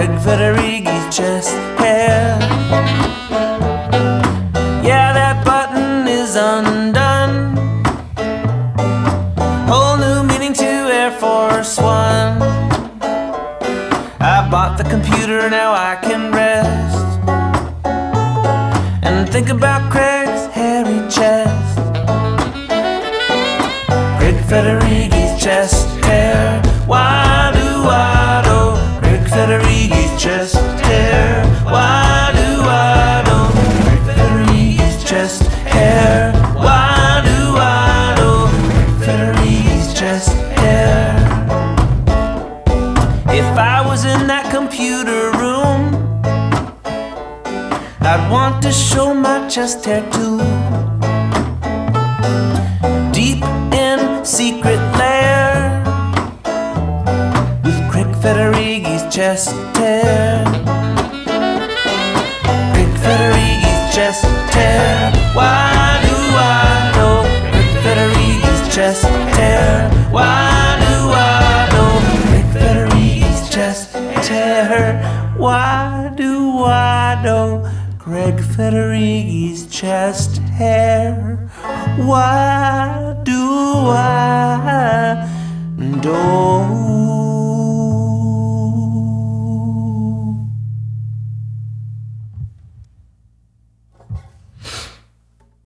Craig Federighi's chest hair. Yeah, that button is undone. Whole new meaning to Air Force One. I bought the computer, now I can rest and think about Craig's hairy chest. Craig Federighi's chest hair. Why do I do? Craig Federighi's chest hair. Why do I do? Craig Federighi's chest hair. Why do I do? Craig Federighi's chest hair. If I was in that computer room, I'd want to show my chest hair too. Deep in secret lair, with Craig Federighi's chest hair. Craig Federighi's chest hair. Why do I know Craig Federighi's chest hair? Why do I know Craig Federighi's chest hair? Why do I know Craig Federighi's chest hair? Why do I do?